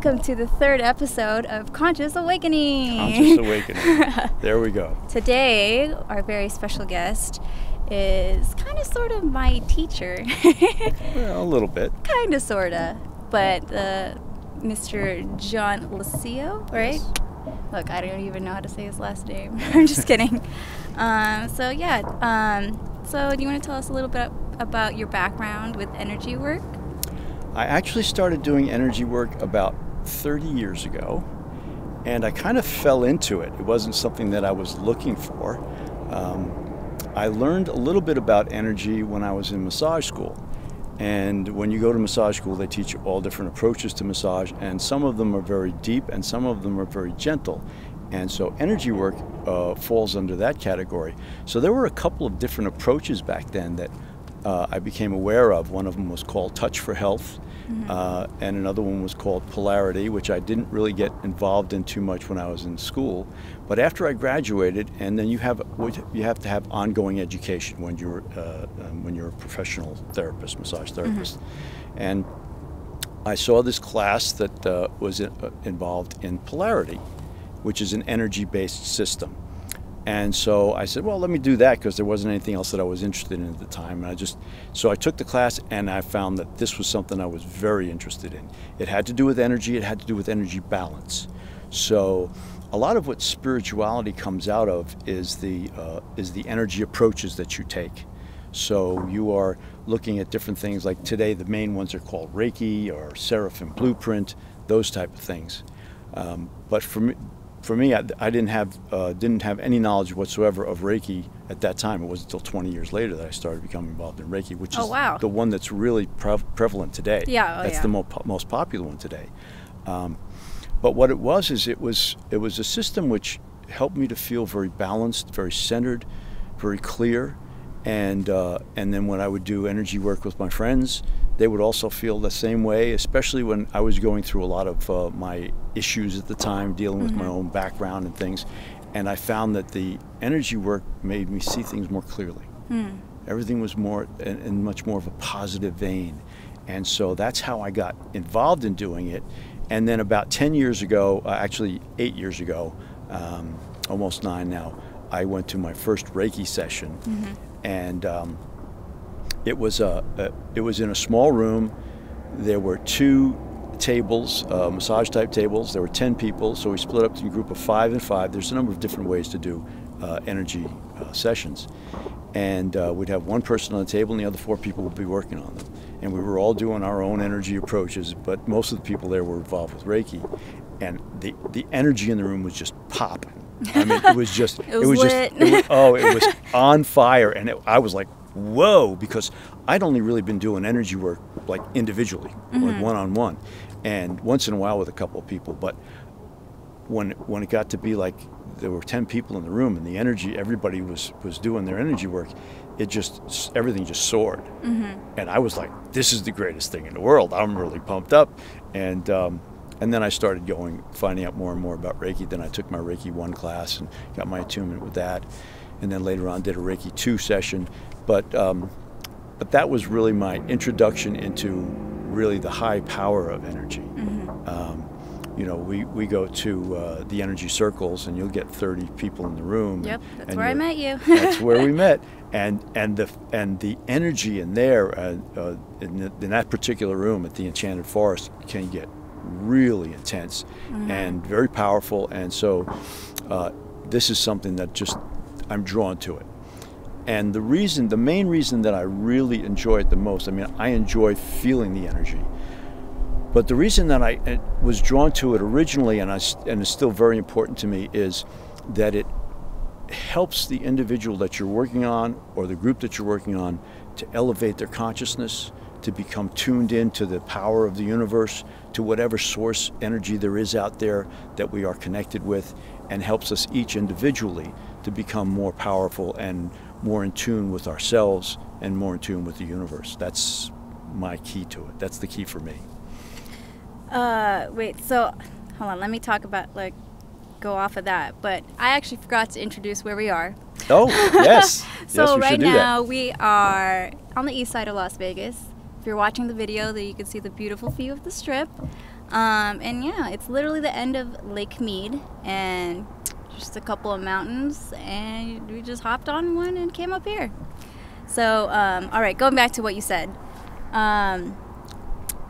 Welcome to the third episode of Conscious Awakening. Conscious Awakening. There we go. Today, our very special guest is kind of sort of my teacher. Well, a little bit. Kind of, sort of. But Mr. John Liscio, right? Yes. Look, I don't even know how to say his last name. I'm just kidding. So do you want to tell us a little bit about your background with energy work? I actually started doing energy work about 30 years ago, and I kind of fell into it. It wasn't something that I was looking for. I learned a little bit about energy when I was in massage school. And when you go to massage school, they teach you all different approaches to massage, and some of them are very deep and some of them are very gentle. And so energy work falls under that category. So there were a couple of different approaches back then that I became aware of. One of them was called Touch for Health, mm-hmm. And another one was called Polarity, which I didn't really get involved in too much when I was in school. But after I graduated, and then you have to have ongoing education when you're a professional therapist, massage therapist, mm-hmm. and I saw this class that was involved in Polarity, which is an energy-based system. And so I said, well, let me do that, because there wasn't anything else that I was interested in at the time. And so I took the class, and I found that this was something I was very interested in. It had to do with energy. It had to do with energy balance. So a lot of what spirituality comes out of is the energy approaches that you take. So you are looking at different things. Like today, the main ones are called Reiki or Seraphim Blueprint, those type of things. But for me, I didn't have any knowledge whatsoever of Reiki at that time. It wasn't until 20 years later that I started becoming involved in Reiki, which is wow. the one that's really prevalent today. Yeah, that's the most popular one today. But what it was is it was a system which helped me to feel very balanced, very centered, very clear, and then when I would do energy work with my friends, they would also feel the same way, especially when I was going through a lot of my issues at the time, dealing with mm-hmm. my own background and things. And I found that the energy work made me see things more clearly. Mm. Everything was more in much more of a positive vein. And so that's how I got involved in doing it. And then about 10 years ago, actually 8 years ago, almost 9 now, I went to my first Reiki session. Mm-hmm. And It was in a small room. There were two tables, massage type tables. There were 10 people, so we split up to a group of 5 and 5. There's a number of different ways to do energy sessions. And we'd have one person on the table and the other 4 people would be working on them. And we were all doing our own energy approaches, but most of the people there were involved with Reiki. And the energy in the room was just popping. I mean, it was just, it was on fire. And I was like, whoa, because I'd only really been doing energy work like individually, mm-hmm. like one-on-one, and once in a while with a couple of people. But when it got to be like there were 10 people in the room and the energy, everybody was doing their energy work, everything just soared. Mm-hmm. And I was like, this is the greatest thing in the world. I'm really pumped up. And then I started finding out more and more about Reiki. Then I took my Reiki 1 class and got my attunement with that. And then later on did a Reiki 2 session. But that was really my introduction into really the high power of energy. Mm-hmm. You know, we go to the energy circles, and you'll get 30 people in the room. Yep, that's where I met you. That's where we met, and the energy in there, in that particular room at the Enchanted Forest, can get really intense, mm-hmm. and very powerful. And so, this is something that just I'm drawn to it. And the main reason that I really enjoy it the most, I mean, I enjoy feeling the energy. But the reason that I was drawn to it originally, and it's still very important to me, is that it helps the individual that you're working on, or the group that you're working on, to elevate their consciousness, to become tuned in to the power of the universe, to whatever source energy there is out there that we are connected with, and helps us each individually to become more powerful and more in tune with ourselves and more in tune with the universe. That's my key to it. That's the key for me. Wait, so hold on, let me talk about, like, go off of that. But I actually forgot to introduce where we are. Oh, yes. So yes, we right should do now that. We are on the east side of Las Vegas. If you're watching the video, you can see the beautiful view of the Strip. And yeah, it's literally the end of Lake Mead and just a couple of mountains, and we just hopped on one and came up here. So, all right, going back to what you said.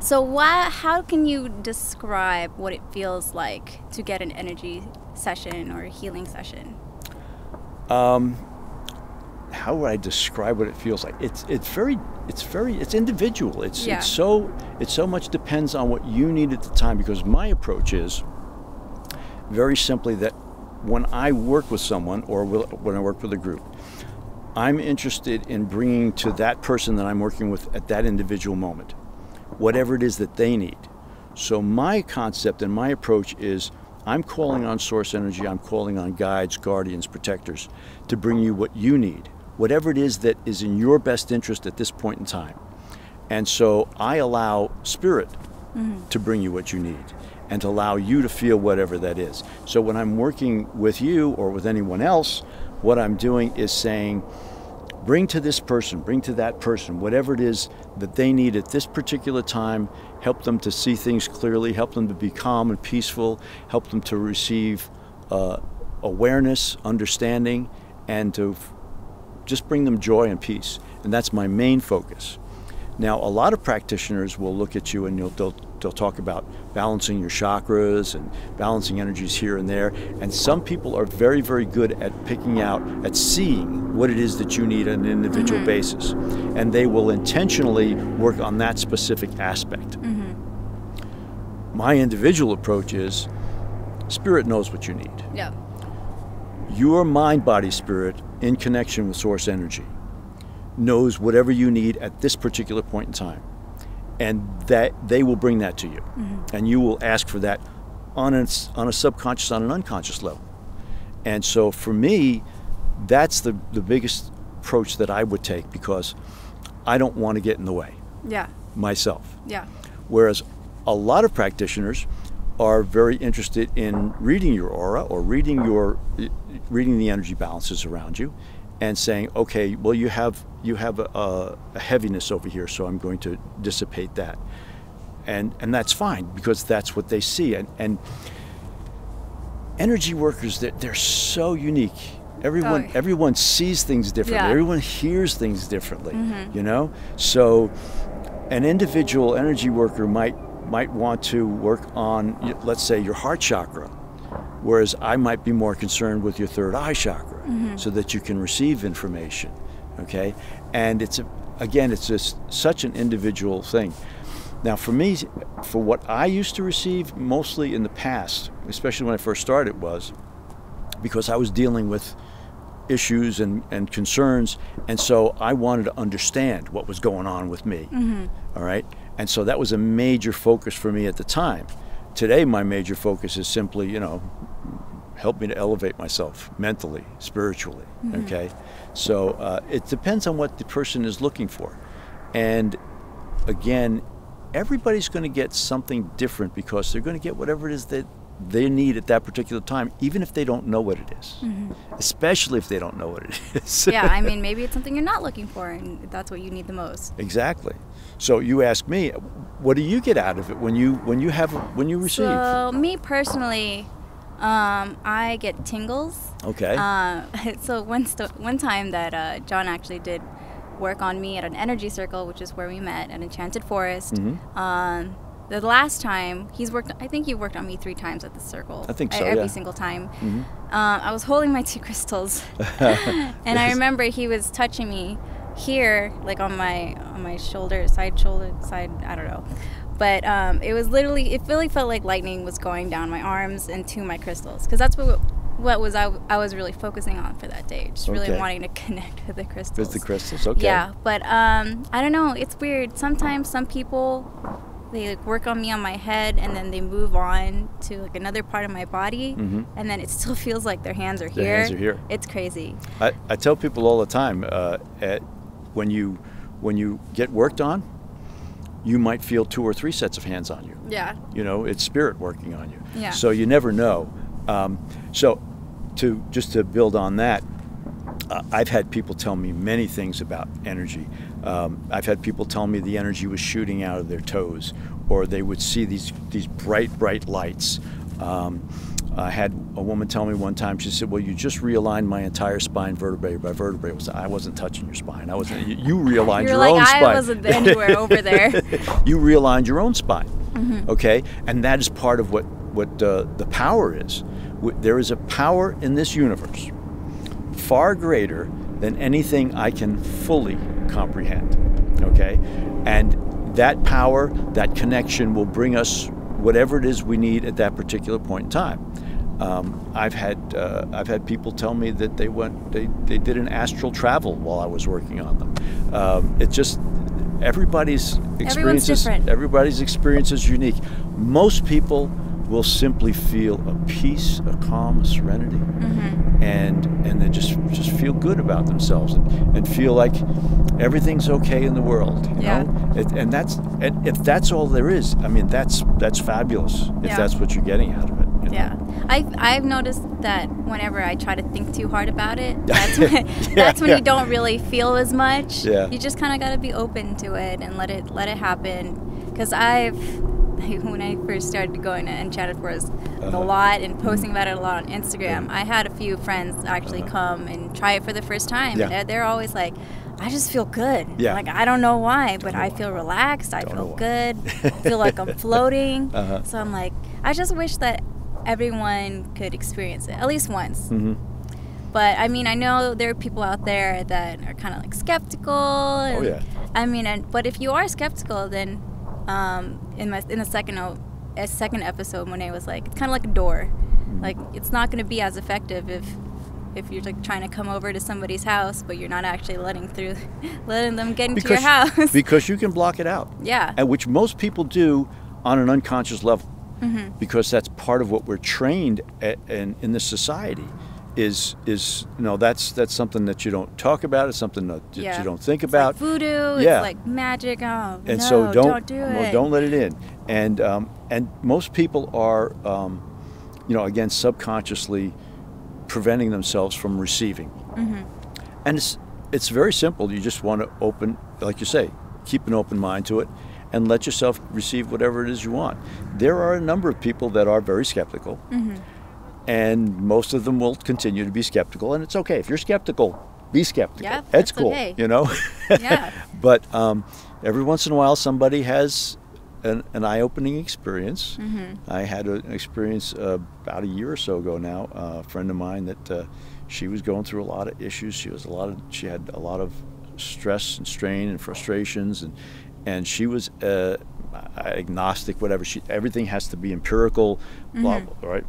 So how can you describe what it feels like to get an energy session or a healing session? How would I describe what it feels like? It's individual. It so much depends on what you need at the time, because my approach is very simply that when I work with someone or when I work with a group, I'm interested in bringing to that person that I'm working with at that individual moment, whatever it is that they need. So my concept and my approach is I'm calling on source energy, I'm calling on guides, guardians, protectors to bring you what you need, whatever it is that is in your best interest at this point in time. And so I allow spirit to bring you what you need and to allow you to feel whatever that is. So when I'm working with you or with anyone else, what I'm doing is saying, bring to this person, bring to that person, whatever it is that they need at this particular time, help them to see things clearly, help them to be calm and peaceful, help them to receive awareness, understanding, and to just bring them joy and peace. And that's my main focus. Now, a lot of practitioners will look at you and they'll talk about balancing your chakras and balancing energies here and there. And some people are very, very good at picking out, at seeing what it is that you need on an individual basis. And they will intentionally work on that specific aspect. My individual approach is, spirit knows what you need. Yeah. Your mind, body, spirit, in connection with source energy, knows whatever you need at this particular point in time, and that they will bring that to you, and you will ask for that on a subconscious, on an unconscious level. And so for me, that's the biggest approach that I would take, because I don't want to get in the way myself. Whereas a lot of practitioners are very interested in reading your aura or reading the energy balances around you and saying, okay, well, you have a heaviness over here, so I'm going to dissipate that. And that's fine, because that's what they see. And energy workers, they're so unique. Everyone sees things differently. Everyone hears things differently, you know? So an individual energy worker might want to work on, let's say, your heart chakra, whereas I might be more concerned with your third eye chakra, so that you can receive information, okay? And it's just such an individual thing. Now for me, for what I used to receive mostly in the past, especially when I first started, was because I was dealing with issues and concerns, and so I wanted to understand what was going on with me, all right? And so that was a major focus for me at the time. Today, my major focus is simply, you know, help me to elevate myself mentally, spiritually, okay? So it depends on what the person is looking for. And again, everybody's gonna get something different, because they're gonna get whatever it is that they need at that particular time, even if they don't know what it is, especially if they don't know what it is. I mean, maybe it's something you're not looking for, and that's what you need the most. Exactly. So you ask me, what do you get out of it when you receive? So me personally, I get tingles. Okay. So one time that John actually did work on me at an energy circle, which is where we met at Enchanted Forest. The last time I think he worked on me 3 times at the circle. I think so, every single time. I was holding my 2 crystals. I remember he was touching me here, like on my shoulder, side, I don't know. But it was literally, it really felt like lightning was going down my arms and to my crystals. Because that's what I was really focusing on for that day. Just really wanting to connect with the crystals. With the crystals, okay. Yeah, but I don't know, it's weird. Sometimes some people, they like work on me on my head, and then they move on to like another part of my body, and then it still feels like their hands are here. Their hands are here. It's crazy. I tell people all the time, when you get worked on, you might feel 2 or 3 sets of hands on you. Yeah. You know, it's spirit working on you. Yeah. So you never know. So just to build on that, I've had people tell me many things about energy. I've had people tell me the energy was shooting out of their toes, or they would see these bright lights. I had a woman tell me one time, she said, well, you just realigned my entire spine vertebrae by vertebrae. I wasn't touching your spine. You realigned your own spine. I wasn't anywhere over there. You realigned your own spine, okay? And that is part of what the power is. There is a power in this universe far greater than anything I can fully comprehend, okay? And that power, that connection will bring us whatever it is we need at that particular point in time. I've had people tell me that they did an astral travel while I was working on them. It's just everybody's experience is unique. Most people will simply feel a peace, a calm, a serenity, and then just feel good about themselves and feel like everything's okay in the world. You know? And if that's all there is, I mean, that's fabulous. If that's what you're getting out of it. You know? I've noticed that whenever I try to think too hard about it, that's when, you don't really feel as much. You just kind of got to be open to it and let it happen. Because when I first started going to Enchanted Forest a lot and posting about it a lot on Instagram, I had a few friends actually come and try it for the first time. They're always like, I just feel good. Like, I don't know why, but I feel relaxed. I feel good. I feel like I'm floating. So I'm like, I just wish that everyone could experience it at least once. But I mean, I know there are people out there that are kind of like skeptical. And, I mean, but if you are skeptical, then in the second episode, Monet was like, it's kind of like a door. Like, it's not going to be as effective if you're like trying to come over to somebody's house, but you're not actually letting them get into your house. Because you can block it out. And which most people do on an unconscious level, because that's part of what we're trained at, and in this society is you know, that's something that you don't talk about. It's something that you don't think about. It's like voodoo. It's like magic. And so don't do it. Don't let it in. And most people are, you know, again, subconsciously preventing themselves from receiving. And it's very simple. You just want to open, like you say, keep an open mind to it and let yourself receive whatever it is you want. There are a number of people that are very skeptical, and most of them will continue to be skeptical, and it's okay. If you're skeptical, be skeptical. That's cool, you know? But every once in a while, somebody has an eye-opening experience. I had an experience about a year or so ago now, a friend of mine that she was going through a lot of issues. She had a lot of stress and strain and frustrations, and she was agnostic, whatever. Everything has to be empirical, blah, blah, right?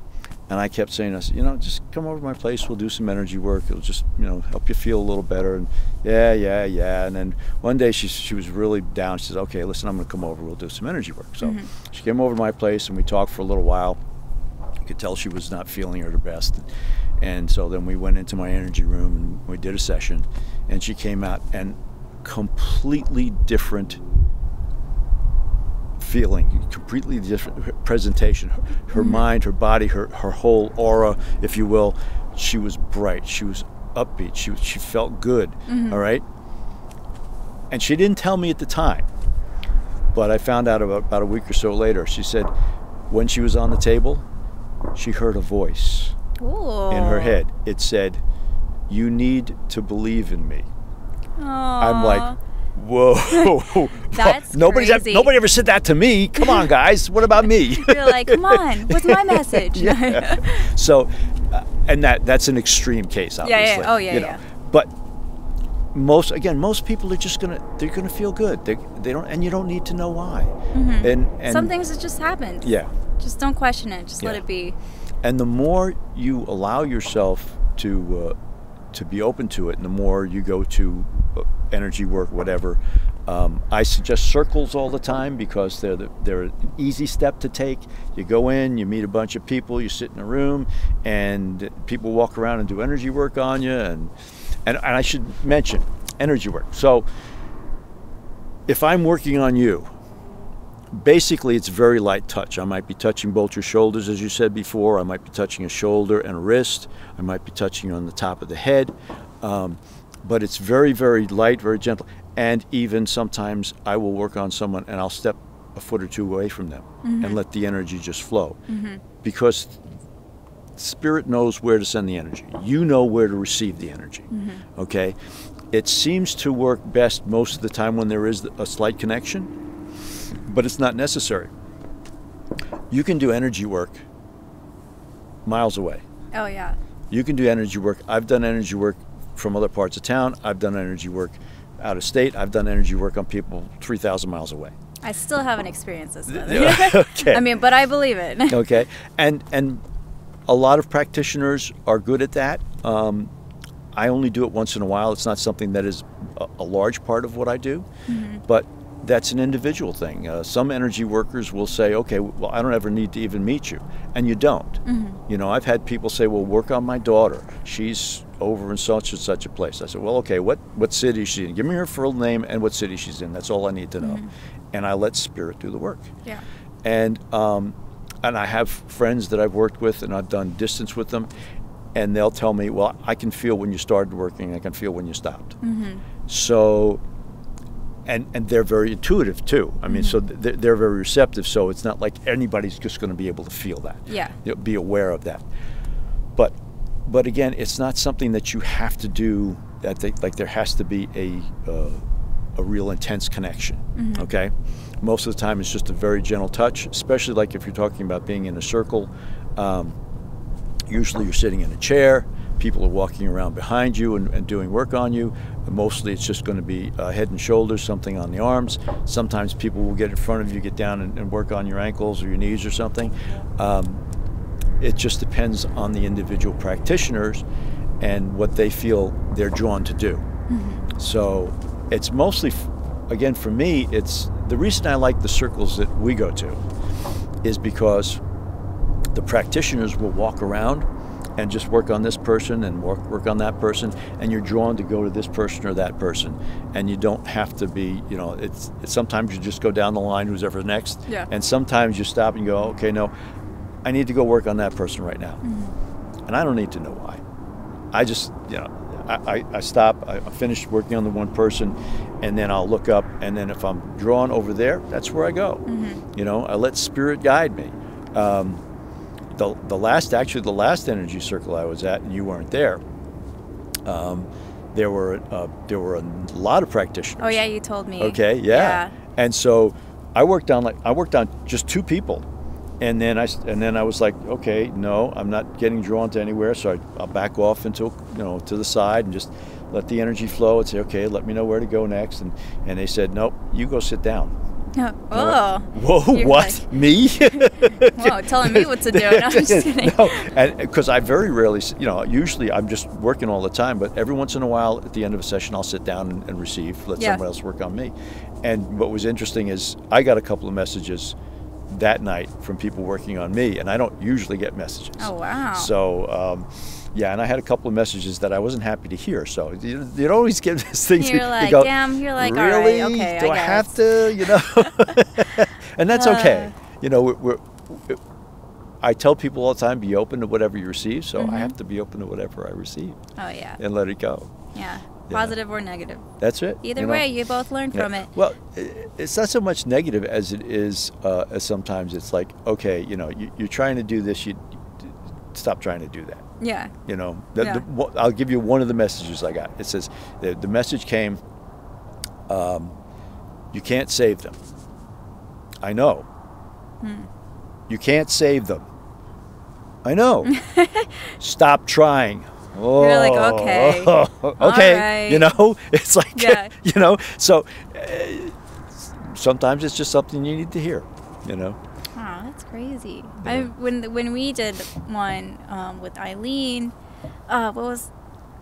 And I kept saying, I said, you know, just come over to my place. We'll do some energy work. It'll just, you know, help you feel a little better. And And then one day she was really down. She says, okay, listen, I'm going to come over. We'll do some energy work. So she came over to my place and we talked for a little while. You could tell she was not feeling her best. And so then we went into my energy room and we did a session. And she came out and completely different feeling, completely different presentation. Her mind, her body, her whole aura, if you will. She was bright. She was upbeat. She felt good. All right. And she didn't tell me at the time, but I found out about a week or so later. She said, when she was on the table, she heard a voice in her head. It said, "You need to believe in me." I'm like, whoa. That's crazy. Nobody ever said that to me. Come on, guys. What about me? You're like, come on. What's my message? So, and that's an extreme case, obviously. But most people are just gonna feel good. They don't, and you don't need to know why. And some things that just happen. Just don't question it. Just let it be. And the more you allow yourself to be open to it, and the more you go to energy work, whatever. I suggest circles all the time because they're an easy step to take. You go in, you meet a bunch of people, you sit in a room, and people walk around and do energy work on you. And I should mention energy work. So if I'm working on you, basically it's very light touch. I might be touching both your shoulders, as you said before. I might be touching a shoulder and a wrist. I might be touching on the top of the head. But it's very, very light, very gentle. And even sometimes I will work on someone and I'll step a foot or two away from them and let the energy just flow. Because Spirit knows where to send the energy. You know where to receive the energy, okay? It seems to work best most of the time when there is a slight connection, but it's not necessary. You can do energy work miles away. Oh, yeah. You can do energy work. I've done energy work from other parts of town. I've done energy work out of state. I've done energy work on people 3,000 miles away. I still haven't experienced this. Okay. I mean, but I believe it. Okay. And a lot of practitioners are good at that. I only do it once in a while. It's not something that is a large part of what I do, but that's an individual thing. Some energy workers will say, okay, well, I don't ever need to even meet you. And you don't. You know, I've had people say, well, work on my daughter. She's over in such and such a place. I said, well, okay, what city is she in? Give me her full name and what city she's in. That's all I need to know. And I let Spirit do the work. Yeah. And I have friends that I've worked with and I've done distance with them. And they'll tell me, well, I can feel when you started working, I can feel when you stopped. So, and they're very intuitive too. I mean, so they're very receptive. So it's not like anybody's just going to be able to feel that. Yeah. You know, be aware of that. But again, it's not something that you have to do. Like there has to be a real intense connection. Okay. Most of the time, it's just a very gentle touch, especially like if you're talking about being in a circle. Usually you're sitting in a chair, people are walking around behind you and doing work on you. And mostly it's just going to be head and shoulders, something on the arms. Sometimes people will get in front of you, get down and work on your ankles or your knees or something. It just depends on the individual practitioners and what they feel they're drawn to do. So it's mostly, again, for me, it's the reason I like the circles that we go to is because the practitioners will walk around and just work on this person and work on that person, and you're drawn to go to this person or that person, and you don't have to be, you know, it's sometimes you just go down the line, who's ever next, and sometimes you stop and go, okay, no, I need to go work on that person right now, and I don't need to know why. I just, you know, I stop, I finish working on the one person, and then I'll look up, and then if I'm drawn over there, that's where I go. You know, I let Spirit guide me. The last energy circle I was at, and you weren't there. There were a lot of practitioners. Oh yeah, you told me. Okay, yeah. And so I worked on just two people, and then I was like, okay, no, I'm not getting drawn to anywhere, so I'll back off into, you know, to the side and just let the energy flow and say, okay, let me know where to go next. And they said, nope, you go sit down. Oh, whoa, you're what? Like, me? Whoa, telling me what to do. No, I'm just kidding. No, because I very rarely, you know, usually I'm just working all the time, but every once in a while at the end of a session, I'll sit down and receive, let someone else work on me. And what was interesting is I got a couple of messages that night from people working on me, and I don't usually get messages. Oh, wow. So, yeah, and I had a couple of messages that I wasn't happy to hear. So you'd always get these things. You're like, go, damn, you're like, really? All right, okay, do I have to, you know? And that's okay. You know, I tell people all the time, be open to whatever you receive. So I have to be open to whatever I receive. Oh, yeah. And let it go. Yeah. Positive or negative. That's it. Either way, you both learn from it. Well, it's not so much negative as it is as sometimes it's like, okay, you know, you're trying to do this, you stop trying to do that. Yeah. You know, I'll give you one of the messages I got. It says, the message came, you can't save them. I know. You can't save them. I know. Stop trying. Oh, you're like, okay. Okay. Right. You know, it's like, you know, so sometimes it's just something you need to hear, you know. Wow, that's crazy. Yeah. When we did one with Eileen,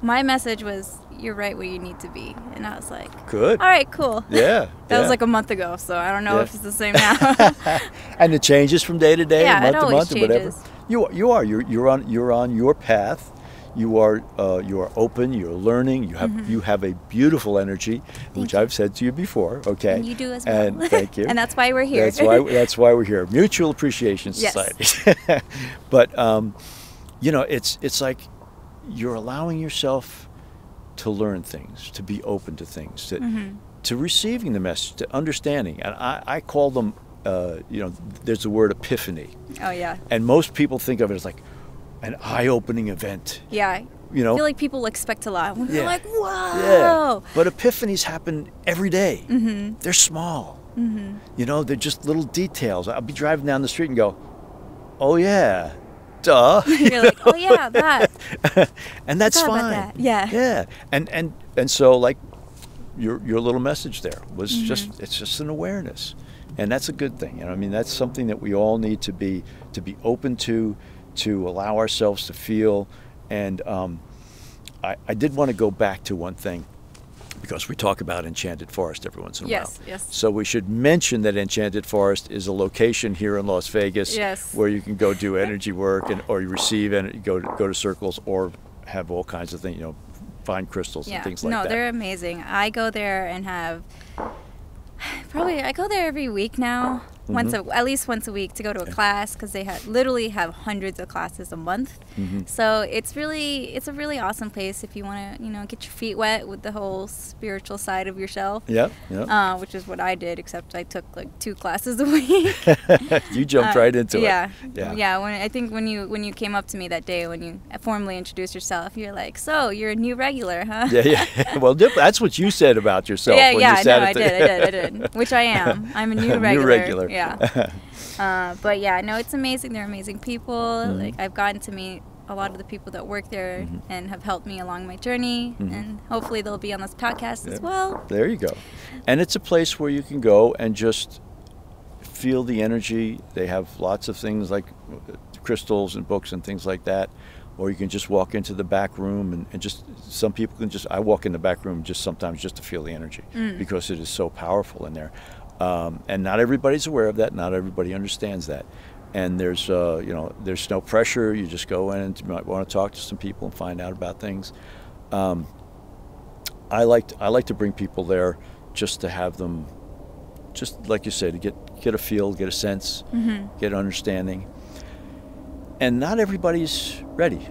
my message was, you're right where you need to be. And I was like, good. All right, cool. Yeah. That was like a month ago, so I don't know if it's the same now. And it changes from day to day, month to month, or whatever. You're on your path. You are open. You're learning. You have a beautiful energy, which I've said to you before. Okay, and you do as well. And thank you. And that's why we're here. That's why we're here. Mutual Appreciation Society. Yes. But you know, it's like you're allowing yourself to learn things, to be open to things, to receiving the message, to understanding. And I call them you know, there's the word epiphany. Oh, yeah. And most people think of it as like an eye-opening event. Yeah. You know? I feel like people expect a lot. They're like, wow. Yeah. But epiphanies happen every day. Mm-hmm. They're small. Mm-hmm. You know, they're just little details. I'll be driving down the street and go, oh, yeah. Duh. You're like, oh, yeah, that. And that's fine. That. Yeah. Yeah. And so, like, your little message there was mm-hmm. just, it's just an awareness. And that's a good thing. You know, I mean, that's something that we all need to be open to allow ourselves to feel. And I did want to go back to one thing, because we talk about Enchanted Forest every once in a while. Yes. So we should mention that Enchanted Forest is a location here in Las Vegas where you can go do energy work, and or you receive and go to circles or have all kinds of things, you know, find crystals and things like that. No, they're amazing. I go there and have probably, I go there every week now. Mm-hmm. At least once a week to go to a class, because they literally have hundreds of classes a month. Mm-hmm. So it's a really awesome place if you want to, you know, get your feet wet with the whole spiritual side of yourself. Yeah, yeah. Which is what I did, except I took like 2 classes a week. You jumped right into it. Yeah, yeah. I think when you came up to me that day when you formally introduced yourself, you're like, "So you're a new regular, huh?" Yeah, yeah. Well, that's what you said about yourself. Yeah, when you sat at the I did. Which I am. I'm a new regular. New regular. Yeah. But yeah, no, it's amazing. They're amazing people. Mm-hmm. Like, I've gotten to meet a lot of the people that work there mm-hmm. and have helped me along my journey. Mm-hmm. And hopefully they'll be on this podcast as well. There you go. And it's a place where you can go and just feel the energy. They have lots of things like crystals and books and things like that. Or you can just walk into the back room and just, some people can just, I walk in the back room just sometimes just to feel the energy because it is so powerful in there. And not everybody's aware of that. Not everybody understands that. And there's, you know, there's no pressure. You just go in and you might want to talk to some people and find out about things. I like to bring people there just to have them, just like you said, to get a feel, get a sense, get an understanding. And not everybody's ready.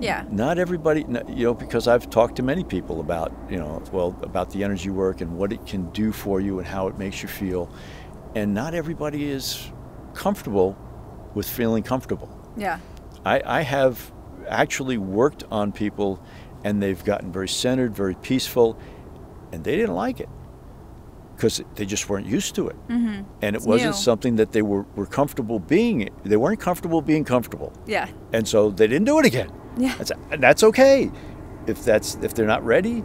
Yeah. Not everybody, you know, because I've talked to many people about, you know, well, about the energy work and what it can do for you and how it makes you feel. And not everybody is comfortable with feeling comfortable. Yeah. I have actually worked on people and they've gotten very centered, very peaceful, and they didn't like it because they just weren't used to it. Mm-hmm. And it wasn't something that they were comfortable being. They weren't comfortable being comfortable. Yeah. And so they didn't do it again. Yeah, that's okay. If they're not ready,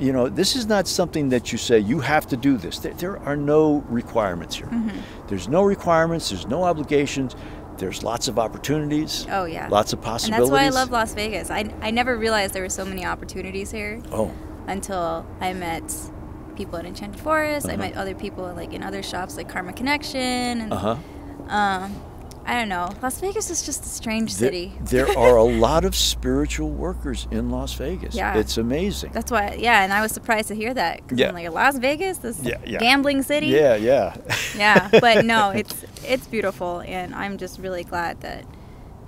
you know, this is not something that you say you have to do this. There are no requirements here. Mm-hmm. There's no requirements. There's no obligations. There's lots of opportunities. Oh yeah, lots of possibilities. And that's why I love Las Vegas. I never realized there were so many opportunities here. Oh, until I met people at Enchanted Forest. Uh-huh. I met other people like in other shops like Karma Connection and. I don't know. Las Vegas is just a strange city. There are a lot of spiritual workers in Las Vegas. Yeah. It's amazing. That's why, yeah, and I was surprised to hear that. Because I'm like, Las Vegas, this gambling city? Yeah, yeah. Yeah, but no, it's beautiful, and I'm just really glad that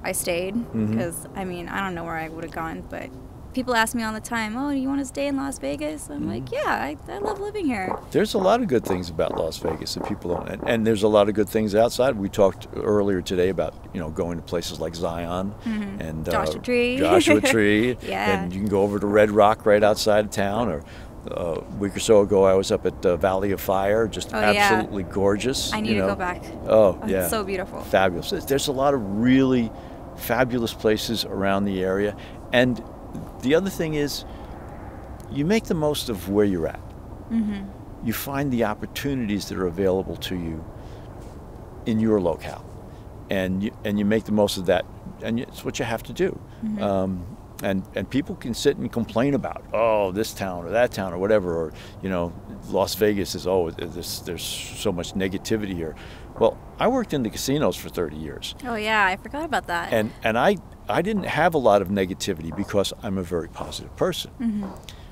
I stayed. Because, I mean, I don't know where I would have gone, but people ask me all the time, oh, do you want to stay in Las Vegas? I'm like, yeah, I love living here. There's a lot of good things about Las Vegas that people don't, and there's a lot of good things outside. We talked earlier today about, you know, going to places like Zion and Joshua Tree. Yeah. And you can go over to Red Rock right outside of town. Or a week or so ago, I was up at Valley of Fire, just absolutely gorgeous. I need to go back. Oh, yeah. It's so beautiful. Fabulous. There's a lot of really fabulous places around the area. And the other thing is, you make the most of where you're at. You find the opportunities that are available to you in your locale, and you make the most of that, and it's what you have to do. And people can sit and complain about, oh, this town or that town or whatever, or, you know, Las Vegas is, oh, there's so much negativity here. Well, I worked in the casinos for 30 years. Oh, yeah, I forgot about that. And I didn't have a lot of negativity because I'm a very positive person.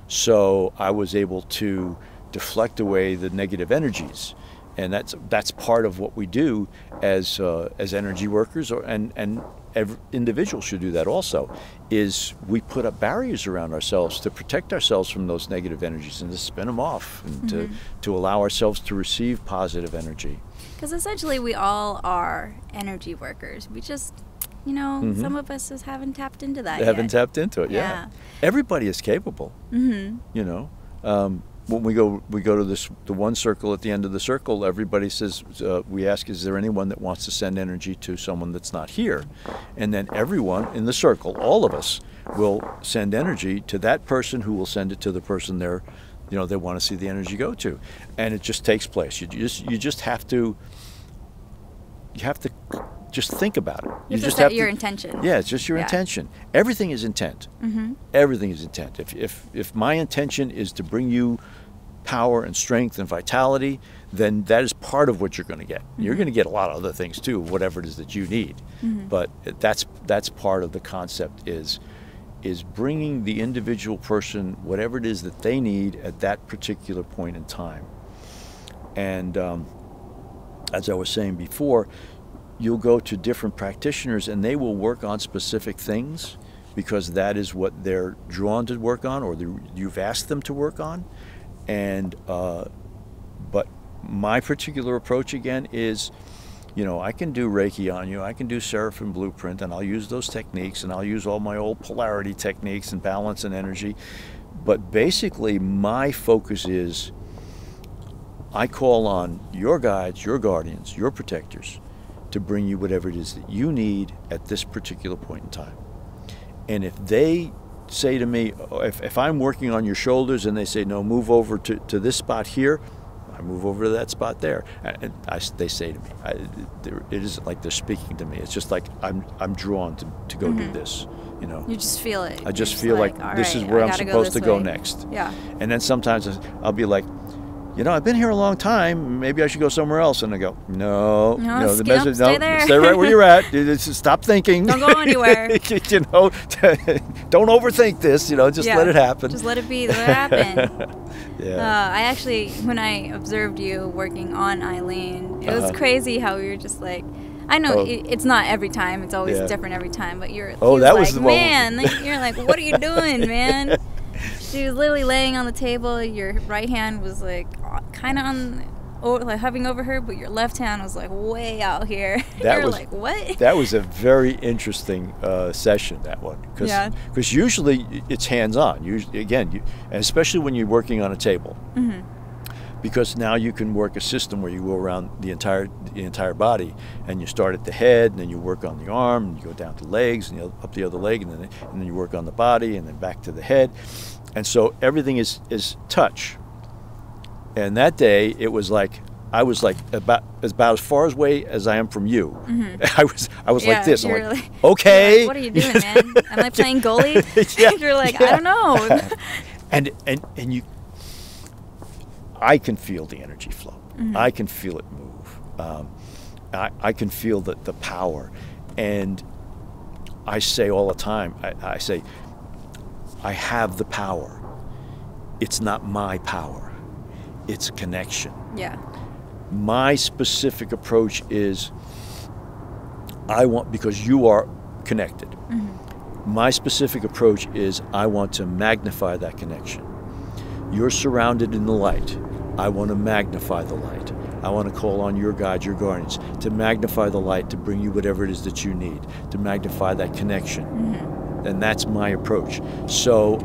So I was able to deflect away the negative energies. And that's part of what we do as energy workers, or, and every individual should do that also, is we put up barriers around ourselves to protect ourselves from those negative energies and to spin them off and to allow ourselves to receive positive energy. Because essentially we all are energy workers. We just, you know, some of us just haven't tapped into that yet. Haven't tapped into it, yeah. Everybody is capable, you know. When we go to the one circle at the end of the circle, everybody says, we ask, is there anyone that wants to send energy to someone that's not here? And then everyone in the circle, all of us, will send energy to that person who will send it to the person they're, you know, they want to see the energy go to. And it just takes place. You just have to just think about it. You just have to set your intention. Yeah, it's just your intention. Everything is intent. Everything is intent. If my intention is to bring you power and strength and vitality, then that is part of what you're going to get. You're going to get a lot of other things too, whatever it is that you need. But that's part of the concept is bringing the individual person whatever it is that they need at that particular point in time. And as I was saying before, you'll go to different practitioners and they will work on specific things because that is what they're drawn to work on or you've asked them to work on. And but my particular approach again is, you know, I can do Reiki on you, I can do Seraphim Blueprint, and I'll use those techniques and I'll use all my old polarity techniques and balance and energy. But basically my focus is I call on your guides, your guardians, your protectors to bring you whatever it is that you need at this particular point in time. And if they say to me, if I'm working on your shoulders and they say, no, move over to this spot here, I move over to that spot there. And they say to me, it isn't like they're speaking to me. It's just like I'm drawn to go do this, you know. You just feel it. I just feel like this is where I'm supposed to go next. Yeah. And then sometimes I'll be like, you know, I've been here a long time. Maybe I should go somewhere else. And I go, no, the message, stay right where you're at. Just stop thinking. Don't go anywhere. You know, don't overthink this. You know, just let it happen. Just let it be. Let it happen. I actually, when I observed you working on Eileen, it was crazy how we were just like, I know it's not every time. It's always different every time. But you're you're like, what are you doing, man? She was literally laying on the table. Your right hand was like kind of like hovering over her, but your left hand was like way out here. You're like, what? That was a very interesting session, that one, because usually it's hands-on. And especially when you're working on a table, because now you can work a system where you go around the entire body, and you start at the head, and then you work on the arm, and you go down to legs, and you up the other leg, and then you work on the body, and then back to the head. And so everything is touch. And that day it was like I was like about as far away as I am from you. I was like this. I'm like, okay. Like, what are you doing, man? Am I playing goalie? You're like, I don't know. And I can feel the energy flow. I can feel it move. I can feel the power. And I say all the time, I say, I have the power. It's not my power. It's connection. Yeah. My specific approach is because you are connected. My specific approach is I want to magnify that connection. You're surrounded in the light. I want to magnify the light. I want to call on your guides, your guardians, to magnify the light, to bring you whatever it is that you need, to magnify that connection. And that's my approach. So,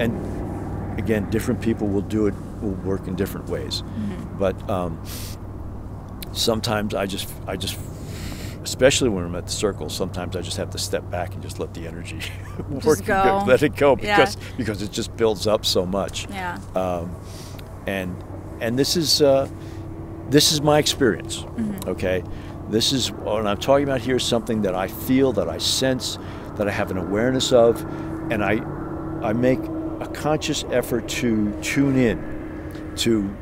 and again, different people will work in different ways. But sometimes I just, especially when I'm at the circle, sometimes I just have to step back and just let the energy work. Let it go because it just builds up so much. Yeah. And this is my experience. Okay, this is what I'm talking about here. Is something that I feel, that I sense, that I have an awareness of, and I make a conscious effort to tune in, to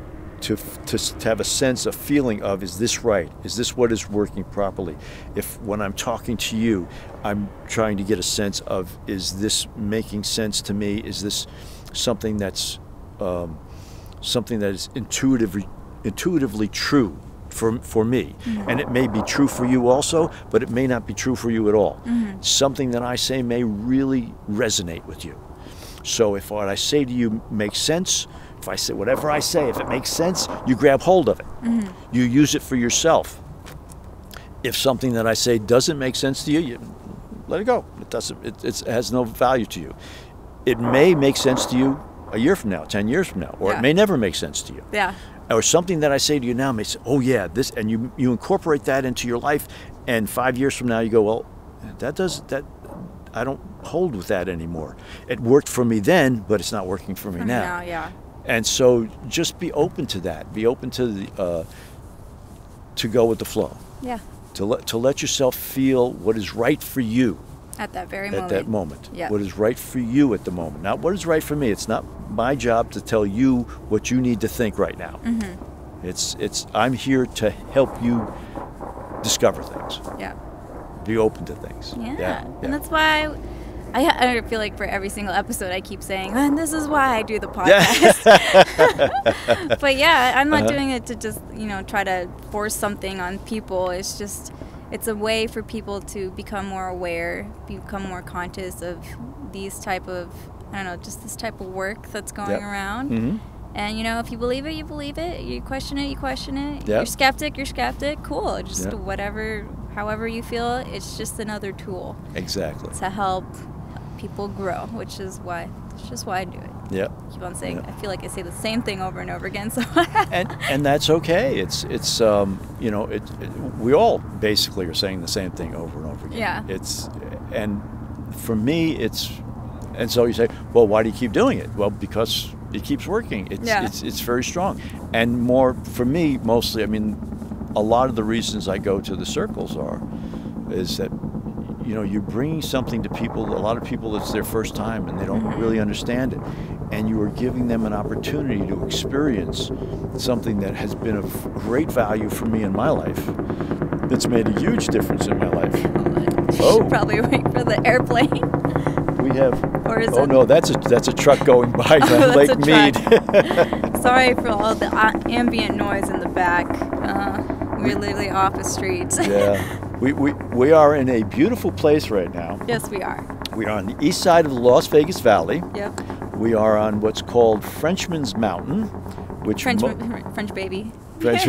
have a sense, a feeling of, is this right? Is this what is working properly? If when I'm talking to you, I'm trying to get a sense of, is this making sense to me? Is this something that's something that is intuitively true for me. Mm-hmm. And it may be true for you also, but it may not be true for you at all. Mm-hmm. Something that I say may really resonate with you. So if what I say to you makes sense, if I say whatever I say, if it makes sense, you grab hold of it. Mm-hmm. You use it for yourself. If something that I say doesn't make sense to you, you let it go. It doesn't. It has no value to you. It may make sense to you a year from now, 10 years from now, or yeah. It may never make sense to you. Yeah. Or something that I say to you now may say, "Oh yeah, this," and you incorporate that into your life. And 5 years from now, you go, "Well, that I don't hold with that anymore. It worked for me then, but it's not working for me now." Yeah. And so, just be open to that. Be open to the to go with the flow. Yeah. To let yourself feel what is right for you. At that very moment. At that moment. Yep. What is right for you at the moment. Not what is right for me. It's not my job to tell you what you need to think right now. Mm-hmm. I'm here to help you discover things. Yeah. Be open to things. Yeah. Yeah. And that's why I feel like for every single episode I keep saying, and this is why I do the podcast. But yeah, I'm not doing it to just, try to force something on people. It's just, it's a way for people to become more aware, become more conscious of these type of, this type of work that's going yep. around. Mm-hmm. And, if you believe it, you believe it. You question it, you question it. Yep. You're skeptic. Cool. Just yep. whatever, however you feel, it's just another tool. Exactly. To help people grow, which is why I do it. Yeah. Keep on saying. Yep. I feel like I say the same thing over and over again. So. and that's okay. It's we all basically are saying the same thing over and over again. Yeah. And for me and so you say, well, why do you keep doing it? Well, because it keeps working. It's very strong. And more for me mostly. I mean, a lot of the reasons I go to the circles is that. You're bringing something to people, a lot of people it's their first time and they don't mm-hmm. really understand it. And you are giving them an opportunity to experience something that has been of great value for me in my life, that's made a huge difference in my life. Should probably wait for the airplane. We have, no, that's a truck going by Lake Mead. Sorry for all the ambient noise in the back. We're literally off a street. Yeah. We are in a beautiful place right now. Yes, we are. We are on the east side of the Las Vegas Valley. Yep. We are on what's called Frenchman's Mountain, which French baby. French.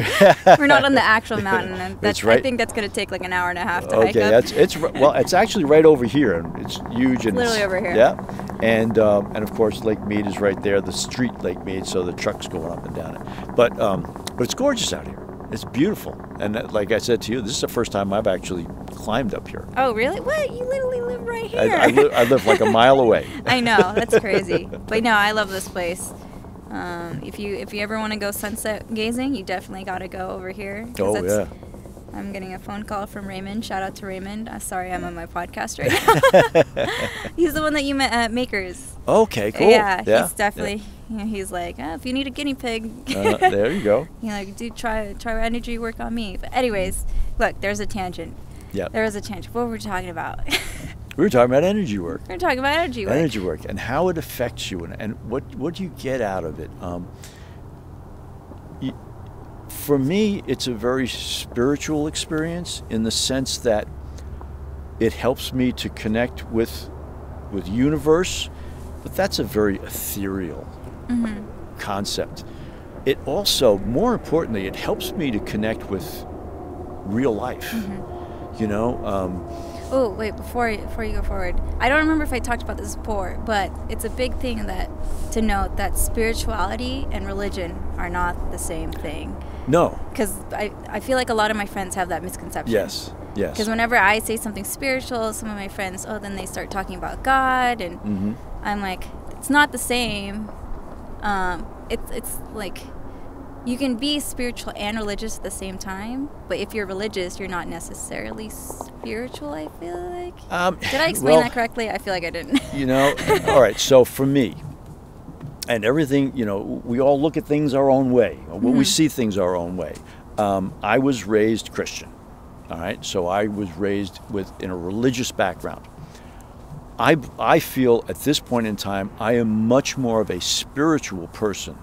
We're not on the actual mountain. And that's right. I think that's going to take like an hour and a half to hike up. It's actually right over here, and it's huge. And literally over here. Yeah. And of course Lake Mead is right there, the street Lake Mead, so the trucks going up and down it. But it's gorgeous out here. It's beautiful. And like I said to you, this is the first time I've actually climbed up here. Oh, really? What? You literally live right here. I live like a mile away. I know. That's crazy. But no, I love this place. If you ever want to go sunset gazing, you definitely got to go over here. Oh, yeah. I'm getting a phone call from Raymond. Shout out to Raymond. Sorry, I'm on my podcast right now. He's the one that you met at Makers. Okay, cool. Yeah. He's definitely... Yeah. He's like, if you need a guinea pig, there you go. Try energy work on me. But anyways, look, there's a tangent. Yeah. There was a tangent. What were we talking about? We were talking about energy work. We were talking about energy work. Energy work and how it affects you and what do you get out of it? For me, it's a very spiritual experience in the sense that it helps me to connect with universe, but that's a very ethereal. Mm-hmm. concept. It also, more importantly, it helps me to connect with real life. Mm-hmm. Oh wait, before you go forward, I don't remember if I talked about this before, but it's a big thing to note that spirituality and religion are not the same thing. No. Because I feel like a lot of my friends have that misconception. Yes. Because whenever I say something spiritual, some of my friends, then they start talking about God, and mm-hmm. I'm like, it's not the same. It's like you can be spiritual and religious at the same time, but if you're religious, you're not necessarily spiritual, I feel like. Did I explain that correctly? I feel like I didn't. All right, so for me, and everything, we all look at things our own way. Or mm-hmm. we see things our own way. I was raised Christian, all right? So I was raised in a religious background. I feel at this point in time I am much more of a spiritual person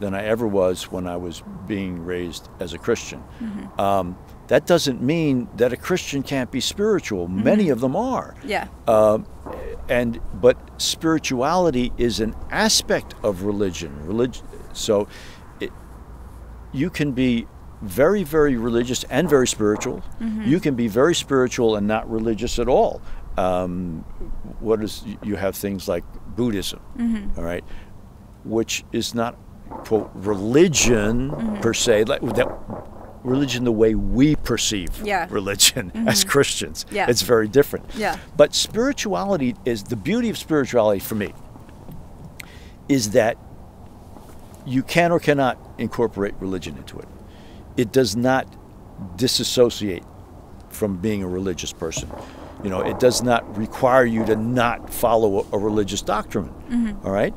than I ever was when I was being raised as a Christian. Mm-hmm. That doesn't mean that a Christian can't be spiritual. Mm-hmm. Many of them are. Yeah. But spirituality is an aspect of religion. So you can be very, very religious and very spiritual. Mm-hmm. You can be very spiritual and not religious at all. You have things like Buddhism, mm-hmm. all right, which is not, quote, religion mm-hmm. per se, like that. Religion the way we perceive yeah. religion mm-hmm. as Christians. Yeah. It's very different. Yeah. But spirituality is, the beauty of spirituality for me is that you can or cannot incorporate religion into it. It does not disassociate from being a religious person. You know, it does not require you to not follow a religious doctrine, mm-hmm. all right?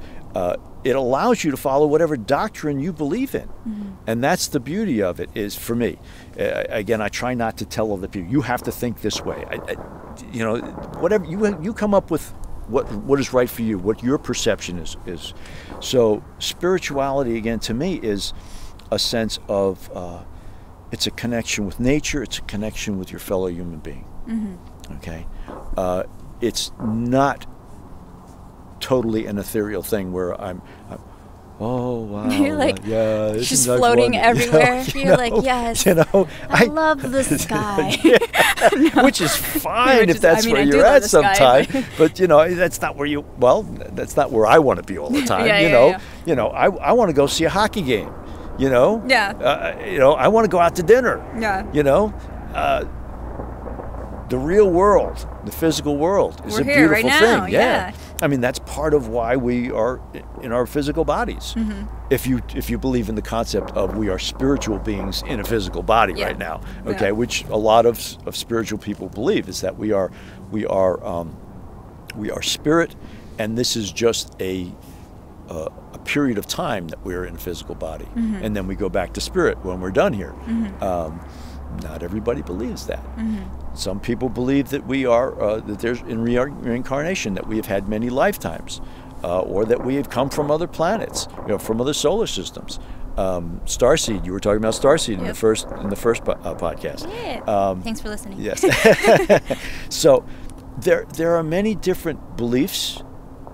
It allows you to follow whatever doctrine you believe in. Mm-hmm. And that's the beauty of it, is for me. Again, I try not to tell other people, you have to think this way. You know, whatever, you come up with what is right for you, what your perception is. So spirituality, again, to me, is a sense of, it's a connection with nature, it's a connection with your fellow human being. Mm-hmm. Okay? It's not totally an ethereal thing where I'm oh wow, you're like yeah, she's floating everywhere, you know, you're like yes, you know, I love the sky. No. Which is fine if that's where you're at sometimes, but you know, that's not where you, well, that's not where I want to be all the time. Yeah, you know, yeah. You know, I want to go see a hockey game, you know. Yeah. You know, I want to go out to dinner. Yeah. You know, the real world, the physical world, is a beautiful thing. We're here right now, yeah. I mean, that's part of why we are in our physical bodies. Mm-hmm. If you believe in the concept of we are spiritual beings in a physical body yeah. right now, okay, yeah. which a lot of spiritual people believe, is that we are spirit, and this is just a period of time that we are in a physical body, mm-hmm. and then we go back to spirit when we're done here. Mm-hmm. Not everybody believes that. Mm-hmm. Some people believe that we are that there's in reincarnation, that we have had many lifetimes, or that we have come from other planets, you know, from other solar systems. Starseed, you were talking about starseed yep. in the first podcast. Yeah. Thanks for listening. Yes. So there are many different beliefs,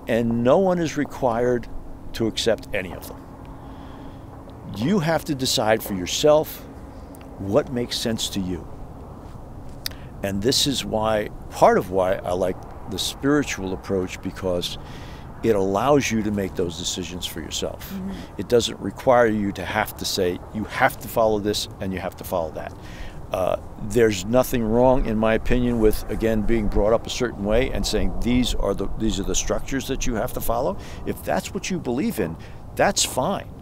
and no one is required to accept any of them. You have to decide for yourself what makes sense to you. And this is why, part of why I like the spiritual approach, because it allows you to make those decisions for yourself. Mm-hmm. It doesn't require you to have to say, you have to follow this and you have to follow that. There's nothing wrong, in my opinion, with, again, being brought up a certain way and saying, these are the structures that you have to follow. If that's what you believe in, that's fine.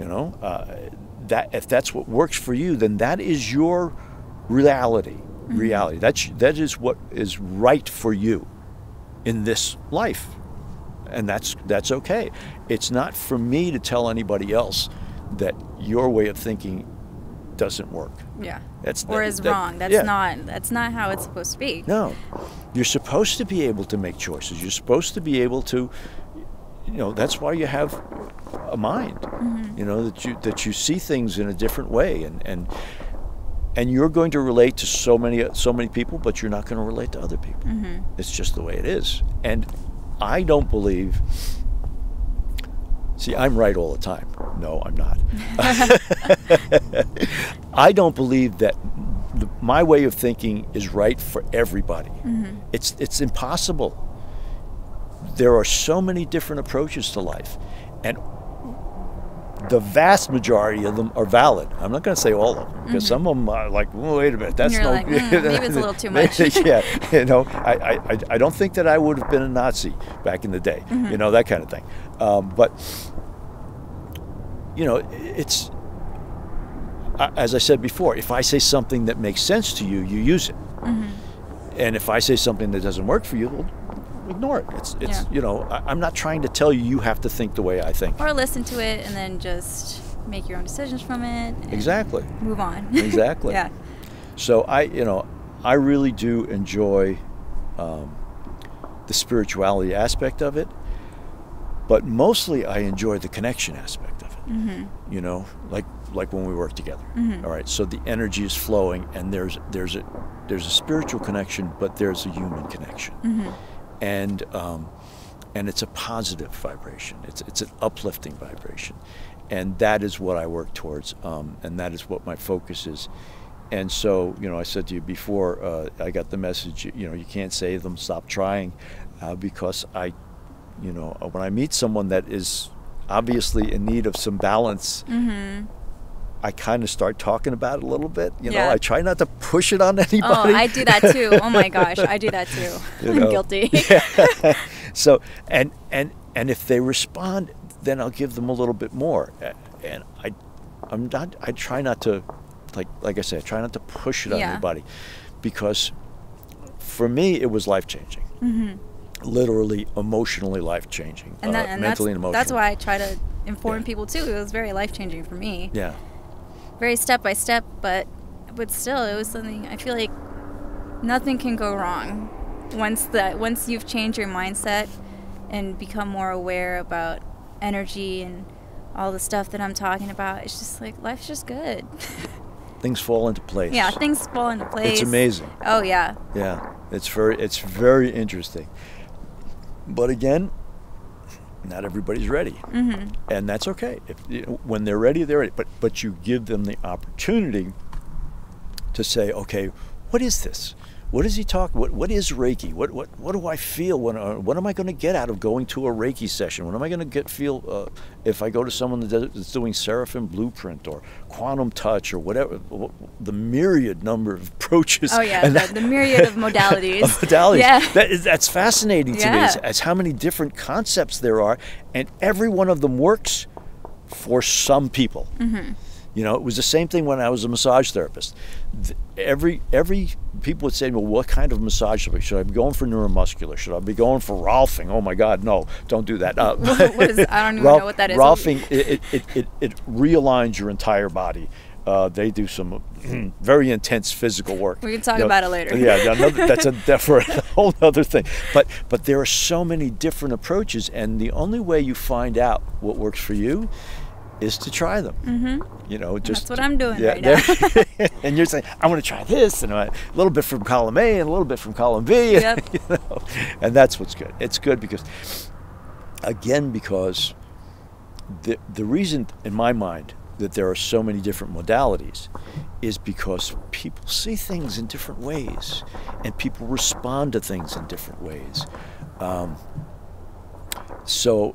You know, that if that's what works for you, then that is your reality. Mm-hmm. Reality. That is what is right for you in this life, and that's okay. It's not for me to tell anybody else that your way of thinking doesn't work. Yeah. Or is wrong. That's not how it's supposed to be. No, you're supposed to be able to make choices. You're supposed to be able to. You know, that's why you have a mind, mm-hmm. you know, that you see things in a different way, and you're going to relate to so many people, but you're not going to relate to other people. Mm-hmm. It's just the way it is. And I don't believe, see, I'm right all the time. No, I'm not. I don't believe that my way of thinking is right for everybody. Mm-hmm. It's impossible. There are so many different approaches to life, and the vast majority of them are valid. I'm not going to say all of them, because mm-hmm. some of them are like, well, wait a minute, that's no. Like, maybe it's a little too much. Yeah, you know, I don't think that I would have been a Nazi back in the day, mm-hmm. you know, that kind of thing. But you know, it's as I said before. If I say something that makes sense to you, you use it, mm-hmm. and if I say something that doesn't work for you, well, ignore it. It's yeah. You know, I'm not trying to tell you you have to think the way I think. Or listen to it and then just make your own decisions from it. Exactly. Move on. Exactly. Yeah. So I really do enjoy the spirituality aspect of it, but mostly I enjoy the connection aspect of it. Mm-hmm. You know, like when we work together. Mm-hmm. All right, so the energy is flowing, and there's a spiritual connection, but there's a human connection, mm-hmm. And it's a positive vibration. It's an uplifting vibration, and that is what I work towards, and that is what my focus is. And so, you know, I said to you before, I got the message. You know, you can't save them. Stop trying, because you know, when I meet someone that is obviously in need of some balance, mm-hmm. I kind of start talking about it a little bit. You know, I try not to push it on anybody. Oh, I do that too. Oh my gosh, I do that too. You know, I'm guilty. Yeah. So, and if they respond, then I'll give them a little bit more. And I try not to, like I said, I try not to push it on anybody, because for me it was life changing. Mm-hmm. Literally, emotionally life-changing, and mentally and emotionally. That's why I try to inform people too. It was very life-changing for me. Yeah. Very step by step, but still, it was something. I feel like nothing can go wrong once you've changed your mindset and become more aware about energy and all the stuff that I'm talking about. It's just like life's just good. Things fall into place. Yeah, things fall into place. It's amazing. Oh yeah. Yeah, it's very interesting. But again, not everybody's ready, mm-hmm. and that's okay. If, you know, when they're ready, they're ready. But you give them the opportunity to say, okay, what is this? What is he talking? What is Reiki? What do I feel? What am I going to get out of going to a Reiki session? What am I going to feel if I go to someone that that's doing Seraphim Blueprint or Quantum Touch or whatever? The myriad number of approaches. Oh yeah, the myriad of modalities. Yeah. That's fascinating to me. As how many different concepts there are, and every one of them works for some people. Mm-hmm. You know, it was the same thing when I was a massage therapist. Every people would say, well, what kind of massage should I be going for? Neuromuscular? Should I be going for Rolfing? Oh my God, no! Don't do that. What is, I don't even know what that is. Rolfing, it realigns your entire body. They do some very intense physical work. We can talk about it later. Yeah, that's a whole other thing. But there are so many different approaches, and the only way you find out what works for you is to try them. Mm-hmm. You know, just that's what I'm doing right now. And you're saying, I want to try this, and a little bit from column A and a little bit from column B. Yep. You know? And that's what's good. It's good because, again, because the reason in my mind that there are so many different modalities is because people see things in different ways, and people respond to things in different ways. So